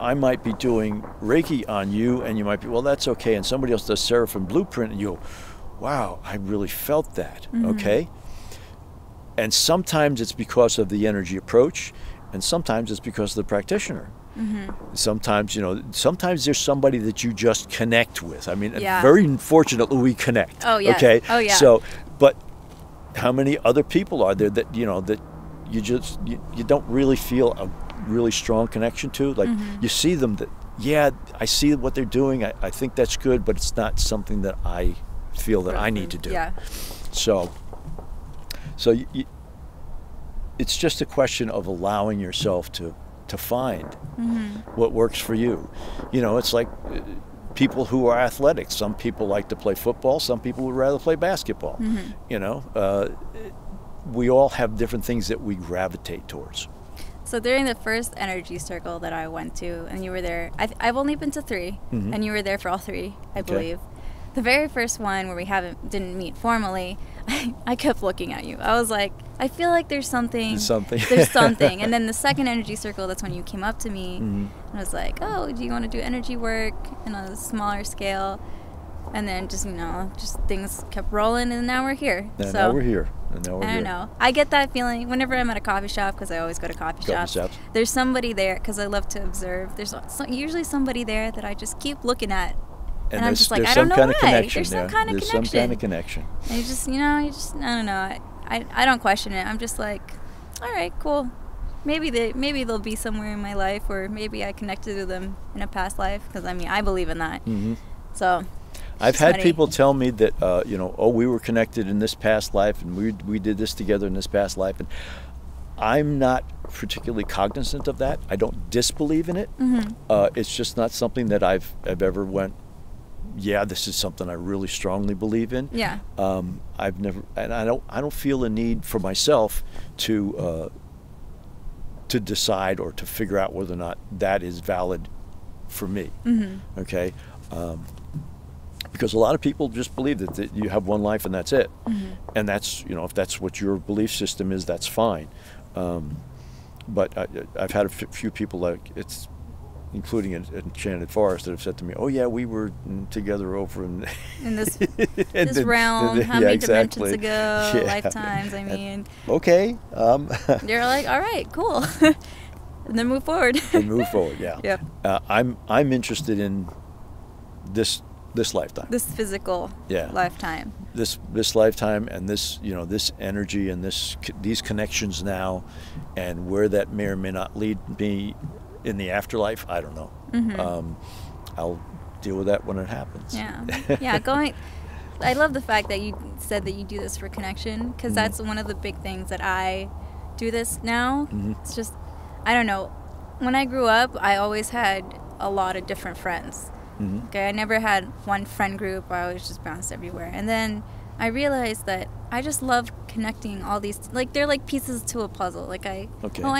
I might be doing Reiki on you, and you might be, well, that's okay. And somebody else does Seraphim Blueprint, and you go, wow, I really felt that, mm-hmm. okay? And sometimes it's because of the energy approach, and sometimes it's because of the practitioner. Mm-hmm. Sometimes, you know, sometimes there's somebody that you just connect with. I mean, very fortunately, we connect. Oh, yeah. Okay? Oh, yeah. So, but how many other people are there that, you know, that you just, you don't really feel a really strong connection to, like mm-hmm. you see them that I see what they're doing, I think that's good, but it's not something that I feel that I need to do. So it's just a question of allowing yourself to find mm-hmm. what works for you. You know, it's like people who are athletic, some people like to play football, some people would rather play basketball. Mm-hmm. You know, we all have different things that we gravitate towards. So during the first energy circle that I went to, and you were there, I've only been to 3, mm-hmm. and you were there for all 3, I believe. The very first one where we didn't meet formally, I kept looking at you. I was like, I feel like there's something. There's something. There's something. And then the second energy circle, that's when you came up to me, mm-hmm. and I was like, oh, do you want to do energy work on a smaller scale? And then just, you know, just things kept rolling, and now we're here. And so now we're here. I don't know. I get that feeling whenever I'm at a coffee shop, because I always go to coffee shops. There's somebody there, because I love to observe. There's usually somebody there that I just keep looking at, and I'm just like, I don't know why. There's some kind of connection. There's some kind of connection. And you just, I don't know. I don't question it. I'm just like, all right, cool. Maybe they'll be somewhere in my life, or maybe I connected to them in a past life, because I mean I believe in that. Mm-hmm. So. I've had people tell me that, you know, oh, we were connected in this past life, and we did this together in this past life. And I'm not particularly cognizant of that. I don't disbelieve in it. Mm-hmm. It's just not something that I've ever went, yeah, this is something I really strongly believe in. Yeah. I've never, and I don't feel a need for myself to decide or to figure out whether or not that is valid for me. Mm-hmm. Okay. Because a lot of people just believe that you have one life and that's it. Mm-hmm. And that's, you know, if that's what your belief system is, that's fine. But I've had a few people, like, it's including an Enchanted Forest, that have said to me, oh yeah, we were together over in this, this realm, how many dimensions ago, lifetimes, I mean. Okay. You're like, all right, cool. And then move forward. And move forward, yeah. Yep. I'm interested in this lifetime, this physical lifetime, this lifetime, and this, you know, this energy and these connections now, and where that may or may not lead me in the afterlife, I don't know. Mm-hmm. I'll deal with that when it happens. Yeah Going, I love the fact that you said that you do this for connection, because mm-hmm. that's one of the big things that I do this now. Mm-hmm. It's just, I don't know, when I grew up I always had a lot of different friends. Mm-hmm. Okay, I never had one friend group. I always just bounced everywhere. And then I realized that I just love connecting all these, like, they're like pieces to a puzzle. Like, I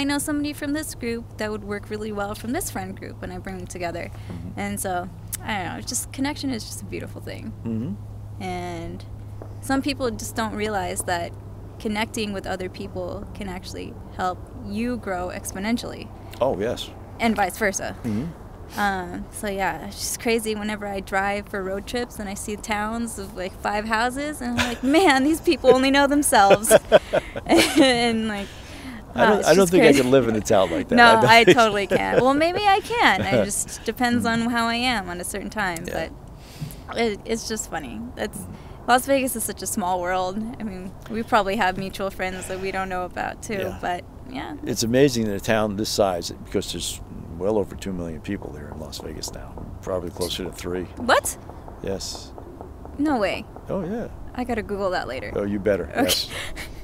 know somebody from this group that would work really well from this friend group, and I bring them together. Mm-hmm. And so, I don't know, just connection is just a beautiful thing. Mm-hmm. And some people just don't realize that connecting with other people can actually help you grow exponentially. Oh, yes. And vice versa. Mm-hmm. So yeah, it's just crazy whenever I drive for road trips and I see towns of like 5 houses, and I'm like, man, these people only know themselves. And like, wow, I don't think I could live in a town like that. No, I totally can't. Well, maybe I can. It just depends on how I am on a certain time. Yeah. But it's just funny. Las Vegas is such a small world. I mean, we probably have mutual friends that we don't know about too. Yeah. But yeah, it's amazing that a town this size, because there's well over 2 million people here in Las Vegas now. Probably closer to 3. What? Yes. No way. Oh yeah. I gotta Google that later. Oh, you better. Okay. Yes.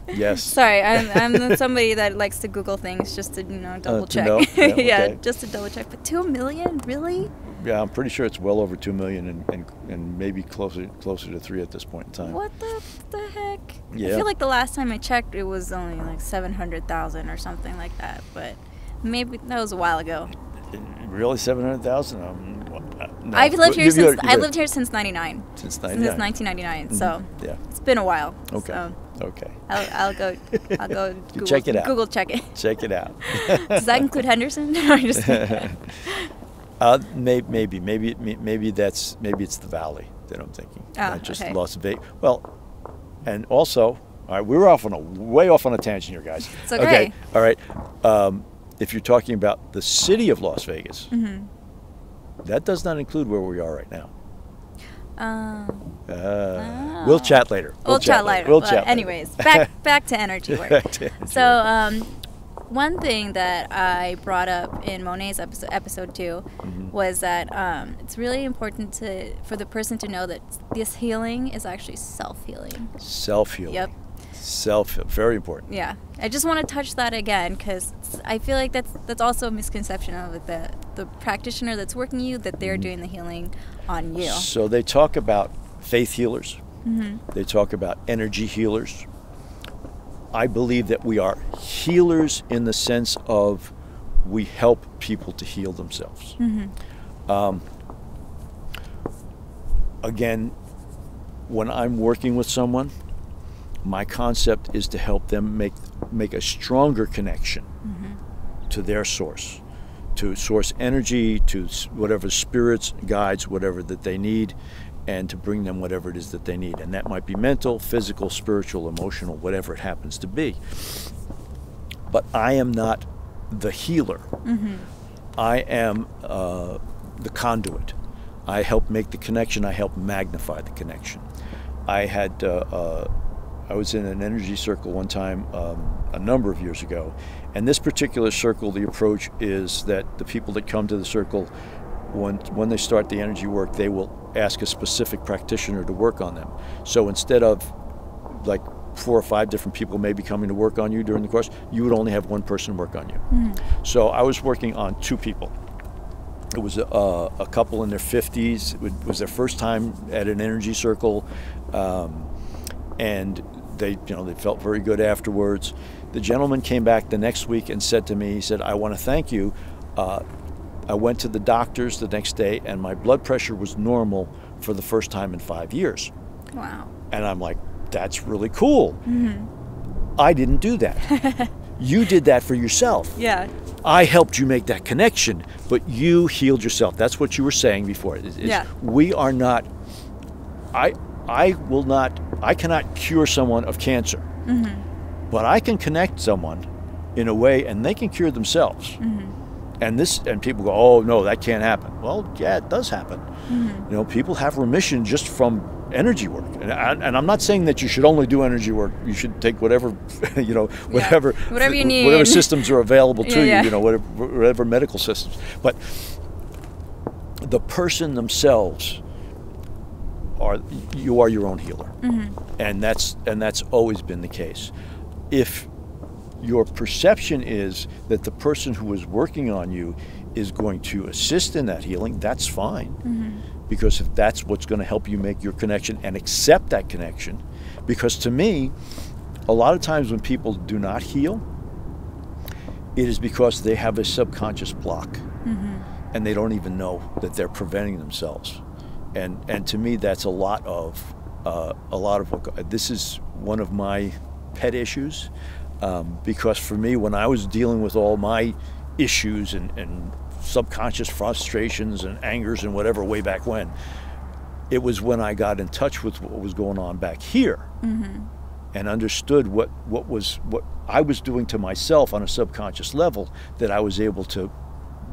Yes. Sorry, I'm somebody that likes to Google things just to, you know, double check. No? Yeah, okay. Yeah, just to double check. But 2 million, really? Yeah, I'm pretty sure it's well over 2 million, and maybe closer to 3 at this point in time. What the heck? Yeah. I feel like the last time I checked, it was only like 700,000 or something like that, but. Maybe that was a while ago. Really, 700,000? No. I've lived here since '99. Since 1999. Mm-hmm. So yeah, it's been a while. Okay. So okay. I'll go. Google, check it out. Google check it. Check it out. Does that include Henderson? No, I'm just kidding. Maybe it's the valley that I'm thinking. Not just Las Vegas. Well, and also, all right, we're way off on a tangent here, guys. It's okay. Okay. All right. If you're talking about the city of Las Vegas, mm-hmm. that does not include where we are right now. We'll chat later. We'll chat later. Anyways, back to energy work. So one thing that I brought up in Monet's episode 2 mm-hmm. was that it's really important for the person to know that this healing is actually self-healing. Self-healing. Yep. Very important. Yeah, I just want to touch that again, because I feel like that's also a misconception of it, that the practitioner that's working you, that they're doing the healing on you. So they talk about faith healers. Mm-hmm. They talk about energy healers. I believe that we are healers in the sense of we help people to heal themselves. Mm-hmm. Again, when I'm working with someone, my concept is to help them make a stronger connection mm-hmm. to their source, to source energy, to whatever spirits, guides, whatever that they need, and to bring them whatever it is that they need. And that might be mental, physical, spiritual, emotional, whatever it happens to be. But I am not the healer. Mm-hmm. I am the conduit. I help make the connection. I help magnify the connection. I was in an energy circle one time a number of years ago, and this particular circle, the approach is that the people that come to the circle, when they start the energy work, they will ask a specific practitioner to work on them. So instead of like 4 or 5 different people may be coming to work on you during the course, you would only have one person work on you. Mm. So I was working on 2 people. It was a couple in their 50s. It was their first time at an energy circle, and they felt very good afterwards. The gentleman came back the next week and said to me, he said, I want to thank you. I went to the doctors the next day and my blood pressure was normal for the first time in 5 years. Wow. And I'm like, that's really cool. Mm-hmm. I didn't do that. You did that for yourself. Yeah. I helped you make that connection, but you healed yourself. That's what you were saying before. Yeah. We are not, I cannot cure someone of cancer, mm-hmm. but I can connect someone in a way and they can cure themselves. Mm-hmm. And people go, oh no, that can't happen. Well, yeah, it does happen. Mm-hmm. People have remission just from energy work, and I'm not saying that you should only do energy work. You should take whatever, whatever you need, whatever systems are available to you, whatever medical systems. But the person themselves you are your own healer, mm-hmm. and that's always been the case. If your perception is that the person who is working on you is going to assist in that healing, that's fine. Mm-hmm. Because if that's what's going to help you make your connection and accept that connection, because to me, a lot of times when people do not heal, it is because they have a subconscious block, mm-hmm. and they don't even know that they're preventing themselves. And to me, that's a lot of what, this is one of my pet issues. Because for me, when I was dealing with all my issues and subconscious frustrations and angers and whatever way back when, it was when I got in touch with what was going on back here, mm-hmm. and understood what I was doing to myself on a subconscious level, that I was able to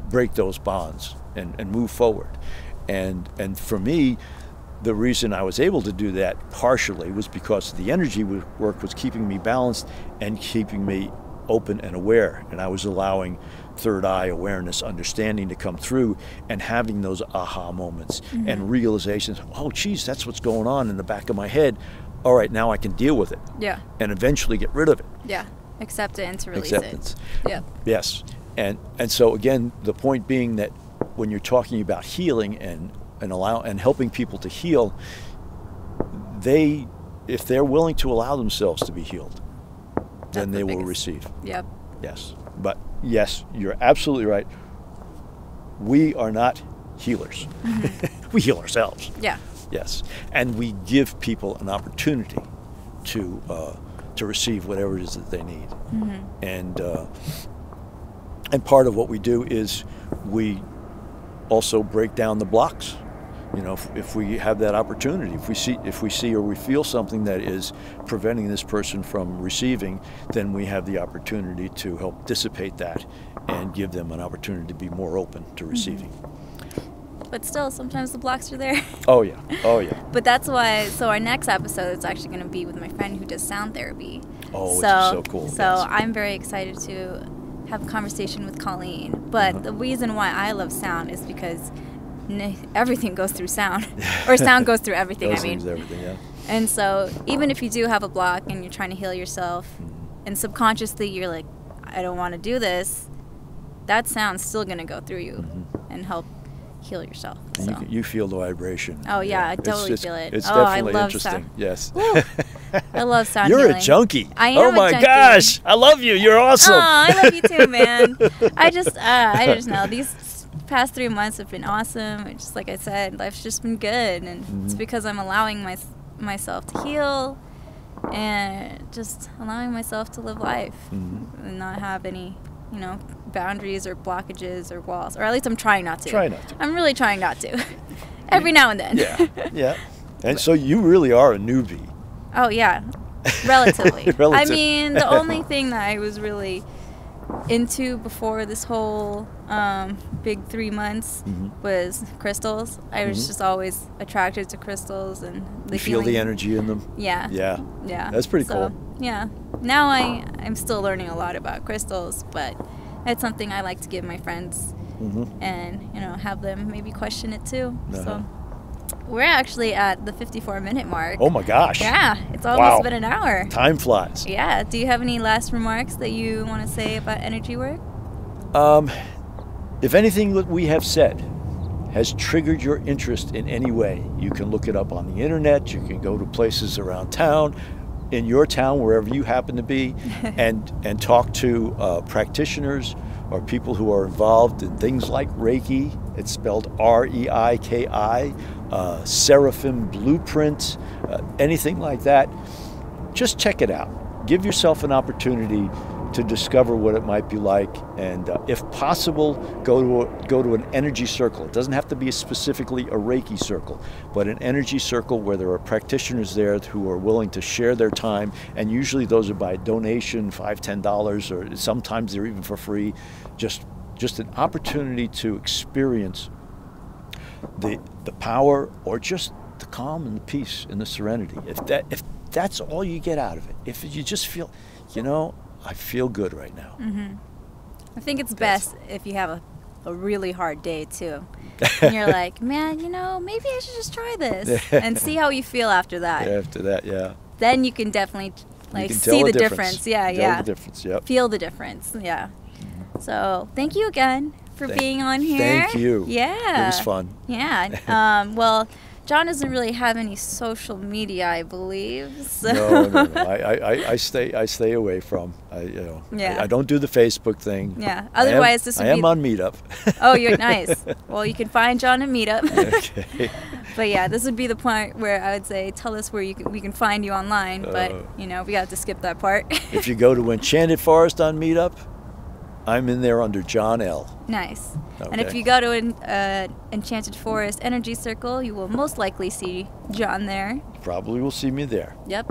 break those bonds and move forward. And for me, the reason I was able to do that partially was because the energy work was keeping me balanced and keeping me open and aware. And I was allowing third eye awareness, understanding to come through, and having those aha moments, mm-hmm. and realizations. Oh, geez, that's what's going on in the back of my head. All right, now I can deal with it. Yeah. And eventually get rid of it. Yeah. Accept it and to release Acceptance. It. Yeah. Yes. And so again, the point being that when you're talking about healing and helping people to heal, if they're willing to allow themselves to be healed, then they will receive. Yep. Yes. But yes, you're absolutely right. We are not healers. Mm-hmm. We heal ourselves. Yeah. Yes. And we give people an opportunity to receive whatever it is that they need. Mm-hmm. And part of what we do is we also break down the blocks. If we have that opportunity, if we see or we feel something that is preventing this person from receiving, then we have the opportunity to help dissipate that and give them an opportunity to be more open to receiving. Mm-hmm. But still, sometimes the blocks are there. Oh yeah, oh yeah. But that's why, so our next episode is actually going to be with my friend who does sound therapy. Oh, it's so cool. So yes. I'm very excited to have a conversation with Colleen. But mm-hmm. the reason why I love sound is because everything goes through sound, or sound goes through everything. Everything, yeah. And so even if you do have a block and you're trying to heal yourself, mm-hmm. and subconsciously you're like, I don't want to do this, that sound's still going to go through you, mm-hmm. and help heal yourself. So. You feel the vibration. Oh yeah, I totally feel it. It's definitely interesting. Sound. Yes. I love sound. You're healing. A junkie. I am. Oh my a junkie. Gosh, I love you. You're awesome. Oh, I love you too, man. I just know these past 3 months have been awesome. It's just like I said, life's just been good, and mm-hmm. it's because I'm allowing myself to heal, and just allowing myself to live life, mm-hmm. and not have any, boundaries or blockages or walls, or at least I'm trying not to. I'm really trying not to. Every now and then. Yeah, yeah. And so you really are a newbie. Oh yeah, relatively. I mean, the only thing that I was really into before this whole big 3 months, mm-hmm. was crystals. I was, mm-hmm. just always attracted to crystals, and the you feel the energy in them. Yeah. Yeah. Yeah. That's pretty cool. Yeah. Now I'm still learning a lot about crystals, but it's something I like to give my friends, mm-hmm. and have them maybe question it too. Uh-huh. So We're actually at the 54-minute mark. Oh my gosh. Yeah, it's almost been an hour. Time flies. Yeah. Do you have any last remarks that you want to say about energy work? If anything that we have said has triggered your interest in any way, you can look it up on the internet, you can go to places around town, in your town, wherever you happen to be, and talk to practitioners or people who are involved in things like Reiki. It's spelled R-E-I-K-I, Seraphim Blueprint, anything like that. Just check it out. Give yourself an opportunity to discover what it might be like, and if possible, go to an energy circle. It doesn't have to be specifically a Reiki circle, but an energy circle where there are practitioners there who are willing to share their time, and usually those are by donation, $5, $10, or sometimes they're even for free. Just an opportunity to experience the power, or just the calm and the peace and the serenity. If that's all you get out of it, if you just feel, you know, I feel good right now. Mm-hmm. I think it's best if you have a really hard day too. And you're like, man, you know, maybe I should just try this and see how you feel after that. Yeah, after that, yeah. Then you can definitely like see the difference. Yeah, yeah. Feel the difference, yeah. Feel the difference, yeah. So thank you again for being on here. Thank you. Yeah. It was fun. Yeah. Well, John doesn't really have any social media, I believe. So. No. I stay away from. I don't do the Facebook thing. Yeah. Otherwise, I am on Meetup. Oh, you're nice. Well, you can find John at Meetup. Okay. But yeah, this would be the point where I would say, tell us where we can find you online. But you know, we got to skip that part. If you go to Enchanted Forest on Meetup, I'm in there under John L. Nice. Okay. And if you go to an Enchanted Forest Energy Circle, you will most likely see John there. Probably will see me there. Yep.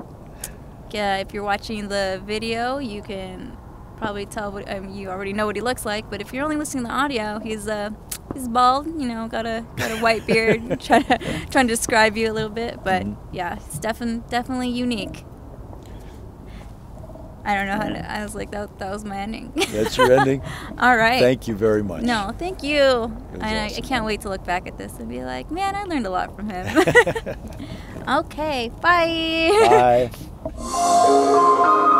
Yeah, if you're watching the video, you can probably tell what you already know what he looks like. But if you're only listening to the audio, he's bald. You know, got a white beard. trying to describe you a little bit, but yeah, it's definitely unique. I don't know how to, I was like, that was my ending. That's your ending? All right. Thank you very much. No, thank you. I can't wait to look back at this and be like, man, I learned a lot from him. Okay, bye. Bye.